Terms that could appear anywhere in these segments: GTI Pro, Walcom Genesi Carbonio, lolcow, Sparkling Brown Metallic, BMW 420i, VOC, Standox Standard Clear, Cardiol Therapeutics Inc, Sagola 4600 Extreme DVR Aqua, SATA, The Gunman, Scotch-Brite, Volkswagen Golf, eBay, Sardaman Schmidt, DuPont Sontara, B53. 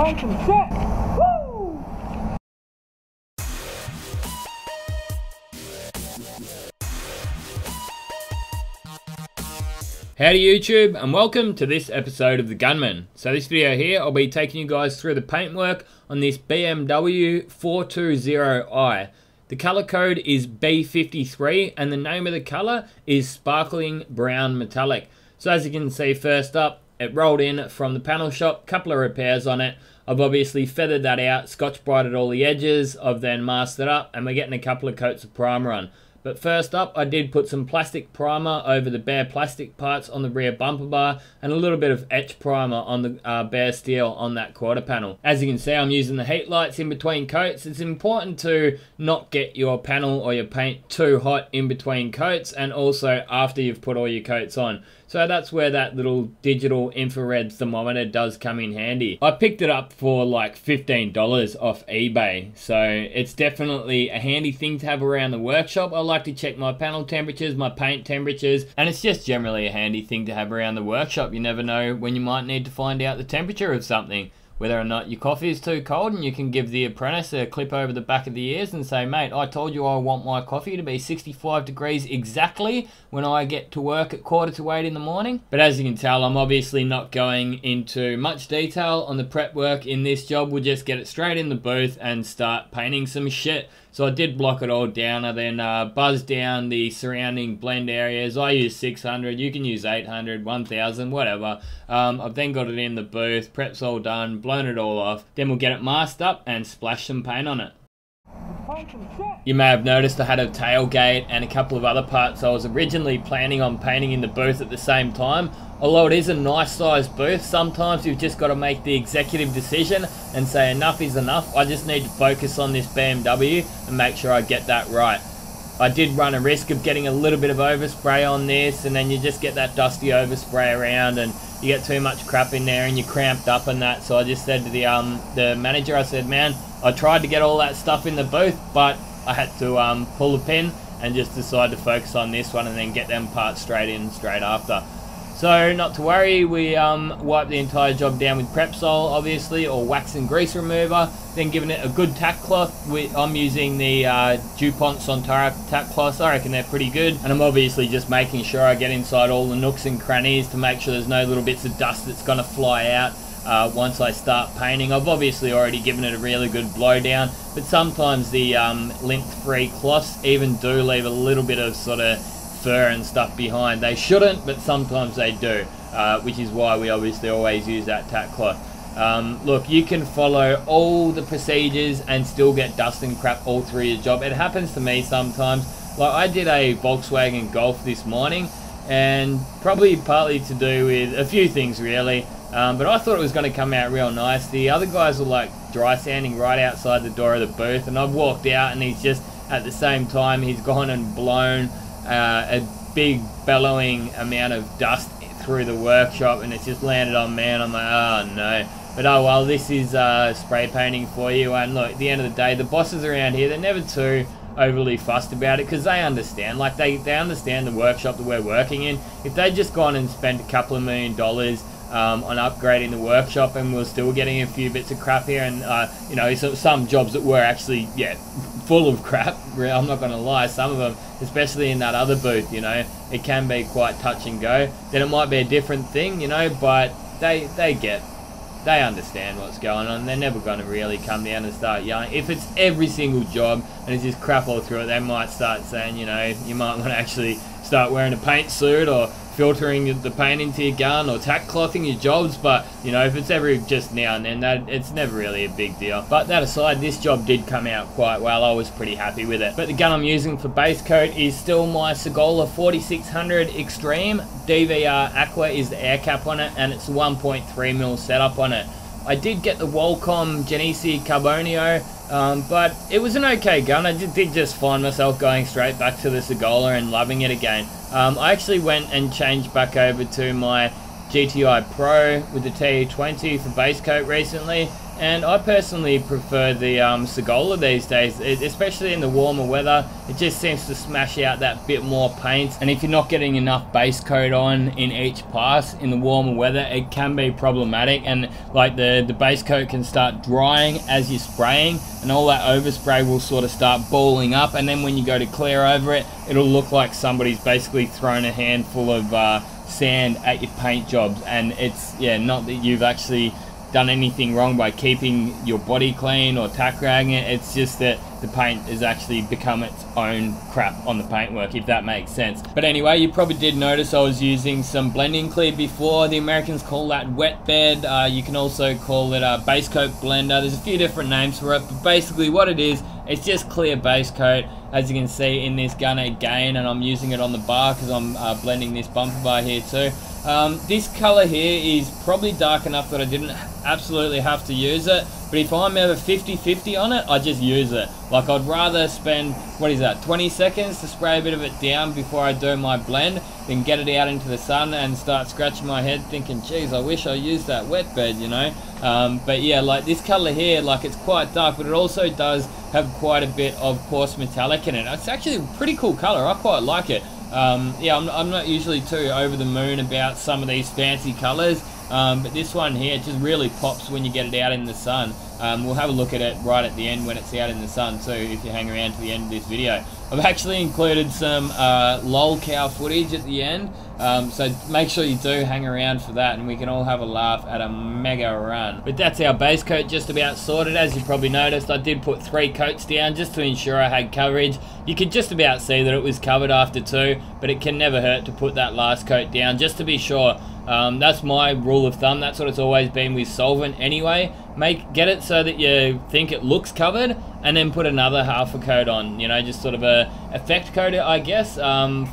crank and set. Woo! Howdy YouTube, and welcome to this episode of The Gunman. So this video here, I'll be taking you guys through the paintwork on this BMW 420i. The color code is B53, and the name of the color is Sparkling Brown Metallic. So as you can see, first up, it rolled in from the panel shop, couple of repairs on it. I've obviously feathered that out, Scotch-Brited all the edges, I've then masked it up, and we're getting a couple of coats of primer on. But first up, I did put some plastic primer over the bare plastic parts on the rear bumper bar, and a little bit of etch primer on the bare steel on that quarter panel. As you can see, I'm using the heat lights in between coats. It's important to not get your panel or your paint too hot in between coats, and also after you've put all your coats on. So that's where that little digital infrared thermometer does come in handy. I picked it up for like $15 off eBay. So it's definitely a handy thing to have around the workshop. I like to check my panel temperatures, my paint temperatures, and it's just generally a handy thing to have around the workshop. You never know when you might need to find out the temperature of something. Whether or not your coffee is too cold, and you can give the apprentice a clip over the back of the ears and say, mate, I told you I want my coffee to be 65 degrees exactly when I get to work at 7:45 in the morning. But as you can tell, I'm obviously not going into much detail on the prep work in this job. We'll just get it straight in the booth and start painting some shit. So I did block it all down. I then buzzed down the surrounding blend areas. I use 600, you can use 800, 1000, whatever. I've then got it in the booth, prep's all done, blown it all off. Then we'll get it masked up and splash some paint on it. You may have noticed I had a tailgate and a couple of other parts I was originally planning on painting in the booth at the same time. Although it is a nice sized booth, sometimes you've just got to make the executive decision and say enough is enough. I just need to focus on this BMW and make sure I get that right. I did run a risk of getting a little bit of overspray on this, and then you just get that dusty overspray around and you get too much crap in there and you're cramped up and that. So I just said to the manager, I said, man, I tried to get all that stuff in the booth, but I had to pull the pin and just decide to focus on this one and then get them parts straight in straight after. So not to worry, we wiped the entire job down with prep sol, obviously, or wax and grease remover. Then giving it a good tack cloth. I'm using the DuPont Sontara tack cloths. I reckon they're pretty good. And I'm obviously just making sure I get inside all the nooks and crannies to make sure there's no little bits of dust that's going to fly out once I start painting. I've obviously already given it a really good blow down, but sometimes the lint-free cloths even do leave a little bit of sort of fur and stuff behind. They shouldn't, but sometimes they do, which is why we obviously always use that tack cloth. Look, you can follow all the procedures and still get dust and crap all through your job. It happens to me sometimes. Like I did a Volkswagen Golf this morning, and probably partly to do with a few things really, but I thought it was going to come out real nice. The other guys were like dry sanding right outside the door of the booth, and I've walked out and he's just at the same time he's gone and blown a big bellowing amount of dust through the workshop, and it's just landed on me, and I'm like, oh no. But oh well, this is spray painting for you. And look, at the end of the day, the bosses around here, they're never too overly fussed about it, because they understand. Like they understand the workshop that we're working in. If they'd just gone and spent a couple of $1 million on upgrading the workshop, and we're still getting a few bits of crap here, and you know, so some jobs that were actually, yeah, full of crap, I'm not going to lie, some of them, especially in that other booth, you know, it can be quite touch and go. Then it might be a different thing, you know, but they understand what's going on. They're never going to really come down and start yelling. If it's every single job and it's just crap all through it, they might start saying, you know, you might want to actually start wearing a paint suit or filtering the paint into your gun or tack clothing your jobs. But you know, if it's every just now and then, that it's never really a big deal. But that aside, this job did come out quite well. I was pretty happy with it. But the gun I'm using for base coat is still my Sagola 4600 Extreme DVR Aqua is the air cap on it, and it's 1.3mm setup on it. I did get the Walcom Genesi Carbonio, but it was an okay gun. I did just find myself going straight back to the Sagola and loving it again. I actually went and changed back over to my GTI Pro with the T20 for base coat recently, and I personally prefer the Sagola these days, especially in the warmer weather. It just seems to smash out that bit more paint, and if you're not getting enough base coat on in each pass in the warmer weather, it can be problematic, and like the base coat can start drying as you're spraying, and all that overspray will sort of start balling up, and then when you go to clear over it, it'll look like somebody's basically thrown a handful of sand at your paint jobs, and it's, yeah, not that you've actually done anything wrong by keeping your body clean or tack ragging it, it's just that the paint has actually become its own crap on the paintwork, if that makes sense. But anyway, you probably did notice I was using some blending clear before. The Americans call that wet bed. You can also call it a base coat blender. There's a few different names for it, but basically what it is, it's just clear base coat, as you can see in this gun again, and I'm using it on the bar because I'm blending this bumper bar here too. This color here is probably dark enough that I didn't absolutely have to use it, but if I'm ever 50-50 on it, I just use it. Like, I'd rather spend, what is that, 20 seconds to spray a bit of it down before I do my blend than get it out into the sun and start scratching my head thinking, geez, I wish I used that wet bed, you know. But yeah, like this color here, like it's quite dark, but it also does have quite a bit of coarse metallic in it. It's actually a pretty cool color, I quite like it. Yeah, I'm not usually too over the moon about some of these fancy colors, but this one here just really pops when you get it out in the sun. We'll have a look at it right at the end when it's out in the sun too, if you hang around to the end of this video. I've actually included some lolcow footage at the end, so make sure you do hang around for that, and we can all have a laugh at a mega run. But that's our base coat just about sorted. As you probably noticed, I did put 3 coats down just to ensure I had coverage. You could just about see that it was covered after 2, but it can never hurt to put that last coat down just to be sure. That's my rule of thumb, that's what it's always been with solvent anyway. Get it so that you think it looks covered, and then put another half a coat on, you know, just sort of a effect coat, I guess,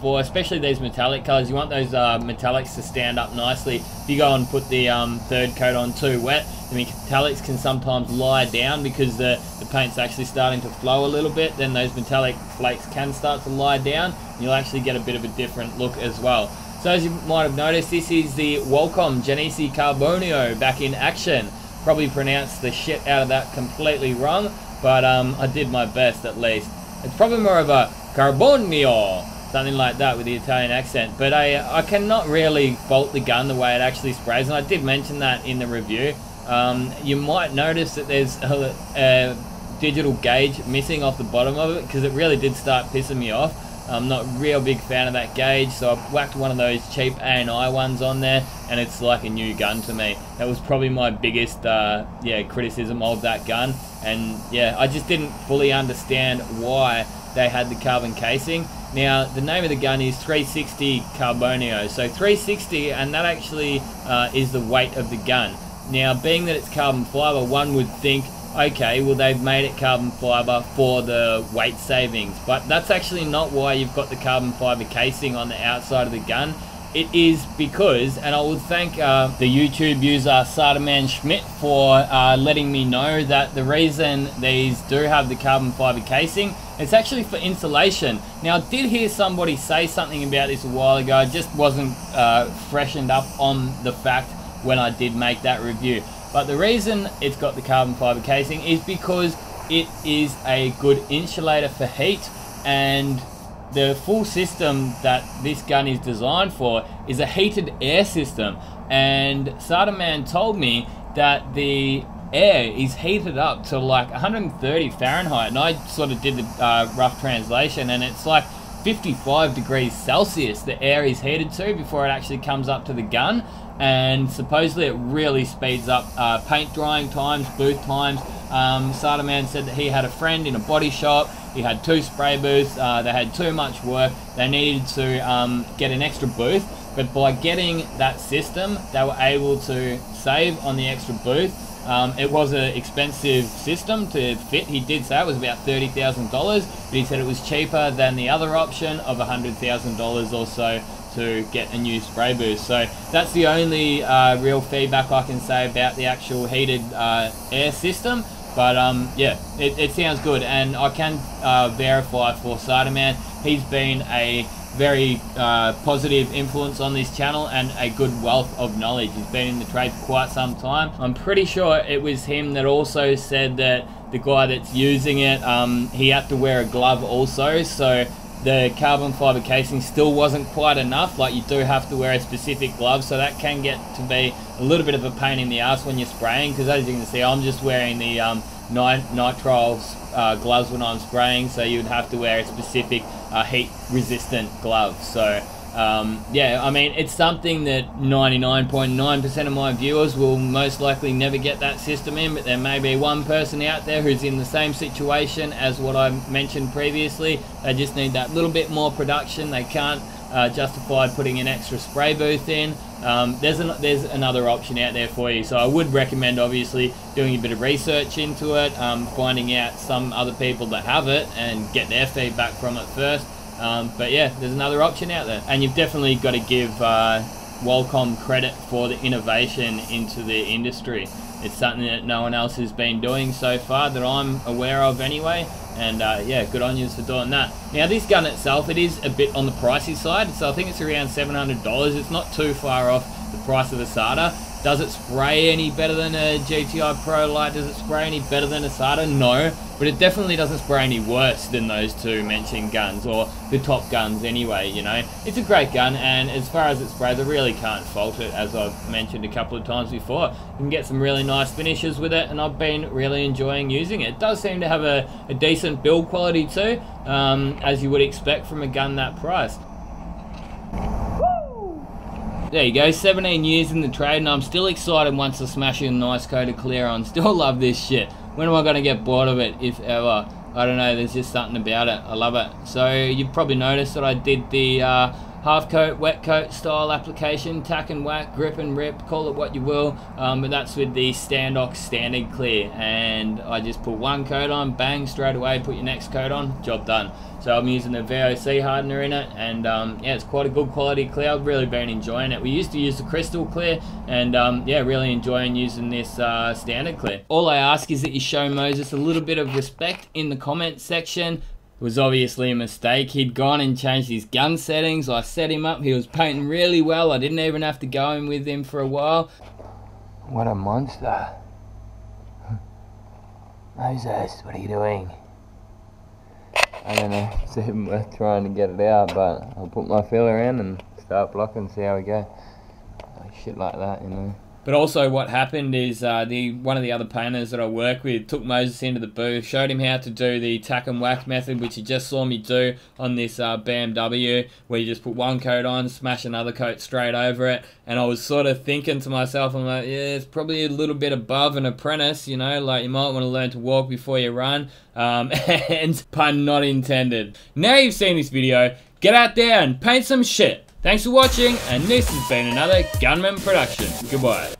for especially these metallic colors. You want those metallics to stand up nicely. If you go and put the third coat on too wet, the metallics can sometimes lie down because the paint's actually starting to flow a little bit, then those metallic flakes can start to lie down, and you'll actually get a bit of a different look as well. So as you might have noticed, this is the Walcom Genesi Carbonio back in action. Probably pronounced the shit out of that completely wrong, but I did my best at least. It's probably more of a Carbonio, something like that with the Italian accent, but I cannot really fault the gun the way it actually sprays, and I did mention that in the review. You might notice that there's a digital gauge missing off the bottom of it, because it really did start pissing me off. I'm not a real big fan of that gauge, so I whacked one of those cheap A&I ones on there, and it's like a new gun to me. That was probably my biggest yeah, criticism of that gun, and yeah, I just didn't fully understand why they had the carbon casing. Now, the name of the gun is 360 Carbonio, so 360, and that actually is the weight of the gun. Now, being that it's carbon fiber, one would think, okay, well they've made it carbon fiber for the weight savings, but that's actually not why you've got the carbon fiber casing on the outside of the gun. It is because, and I would thank the YouTube user Sardaman Schmidt for letting me know that the reason these do have the carbon fiber casing, it's actually for insulation. Now, I did hear somebody say something about this a while ago. I just wasn't freshened up on the fact when I did make that review. But the reason it's got the carbon fiber casing is because it is a good insulator for heat, and the full system that this gun is designed for is a heated air system. And Sardaman told me that the air is heated up to like 130 Fahrenheit, and I sort of did the rough translation, and it's like 55 degrees Celsius the air is heated to before it actually comes up to the gun. And supposedly it really speeds up paint drying times, booth times. Sardaman said that he had a friend in a body shop, he had 2 spray booths, they had too much work, they needed to get an extra booth, but by getting that system they were able to save on the extra booth. It was an expensive system to fit. He did say it was about $30,000, but he said it was cheaper than the other option of $100,000 or so to get a new spray booth. So that's the only real feedback I can say about the actual heated air system. But yeah, it sounds good, and I can verify for Sardaman, he's been a very positive influence on this channel and a good wealth of knowledge. He's been in the trade for quite some time. I'm pretty sure it was him that also said that the guy that's using it, he had to wear a glove also, so the carbon fiber casing still wasn't quite enough. Like, you do have to wear a specific glove, so that can get to be a little bit of a pain in the ass when you're spraying, because as you can see, I'm just wearing the nitrile gloves when I'm spraying, so you'd have to wear a specific heat resistant glove. So yeah, I mean, it's something that 99.9% of my viewers will most likely never get that system in, but there may be one person out there who's in the same situation as what I mentioned previously. They just need that little bit more production. They can't justify putting an extra spray booth in. There's another option out there for you. So I would recommend obviously doing a bit of research into it, finding out some other people that have it and get their feedback from it first. But yeah, there's another option out there, and you've definitely got to give Walcom credit for the innovation into the industry. It's something that no one else has been doing so far that I'm aware of anyway, and yeah, good on you for doing that. Now this gun itself, it is a bit on the pricey side, so I think it's around $700. It's not too far off the price of the SATA. Does it spray any better than a GTI Pro Lite? Does it spray any better than a SATA? No, but it definitely doesn't spray any worse than those two mentioned guns, or the top guns anyway, you know. It's a great gun, and as far as it sprays, I really can't fault it, as I've mentioned a couple of times before. You can get some really nice finishes with it, and I've been really enjoying using it. It does seem to have a decent build quality too, as you would expect from a gun that price. There you go, 17 years in the trade, and I'm still excited once I smash in a nice coat of clear on. Still love this shit. When am I going to get bored of it, if ever? I don't know, there's just something about it. I love it. So you've probably noticed that I did the half coat, wet coat style application, tack and whack, grip and rip, call it what you will, but that's with the Standox Standard Clear, and I just put one coat on, bang, straight away, put your next coat on, job done. So I'm using the VOC hardener in it, and yeah, it's quite a good quality clear. I've really been enjoying it. We used to use the crystal clear, and yeah, really enjoying using this standard clear. All I ask is that you show Moses a little bit of respect in the comment section. It was obviously a mistake. He'd gone and changed his gun settings. I set him up. He was painting really well. I didn't even have to go in with him for a while. What a monster. Moses, what are you doing? I don't know, it's even worth trying to get it out, but I'll put my feeler in and start blocking, see how we go. Like shit like that, you know. But also what happened is one of the other painters that I work with took Moses into the booth, showed him how to do the tack and whack method, which you just saw me do on this BMW, where you just put one coat on, smash another coat straight over it. And I was sort of thinking to myself, I'm like, yeah, it's probably a little bit above an apprentice, you know, like you might want to learn to walk before you run. And pun not intended. Now you've seen this video, get out there and paint some shit. Thanks for watching, and this has been another Gunman production. Goodbye.